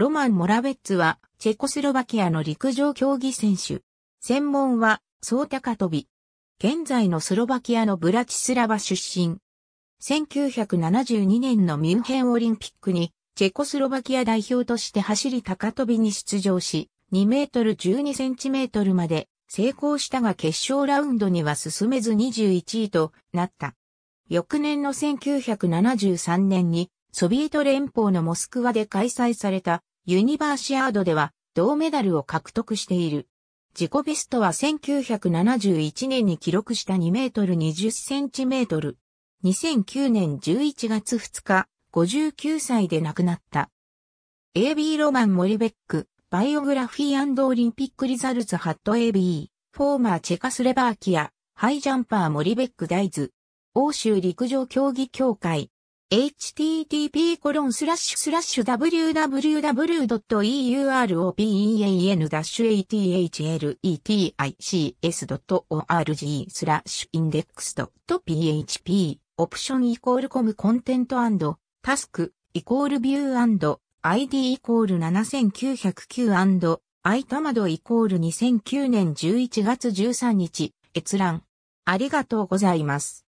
ロマン・モラヴェッツは、チェコスロバキアの陸上競技選手。専門は、走高跳び。現在のスロバキアのブラチスラバ出身。1972年のミュンヘンオリンピックに、チェコスロバキア代表として走り高跳びに出場し、2メートル12センチメートルまで成功したが決勝ラウンドには進めず21位となった。翌年の1973年にソビエト連邦のモスクワで開催されたユニバーシアードでは銅メダルを獲得している。自己ベストは1971年に記録した2メートル20センチメートル。2009年11月2日、59歳で亡くなった。AB ロマン・モリベック。バイオグラフィー&オリンピックリザルツハット AB、フォーマーチェカスレバーキア、ハイジャンパーモリベック大図、欧州陸上競技協会、http://www.european-athletics.org/index.php、option=com content&task=view&ID=7909& アイタマド=2009年11月13日閲覧ありがとうございます。